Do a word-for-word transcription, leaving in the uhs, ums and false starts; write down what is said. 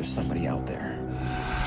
there's somebody out there.